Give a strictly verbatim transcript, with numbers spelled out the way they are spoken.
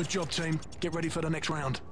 Good job, team. Get ready for the next round.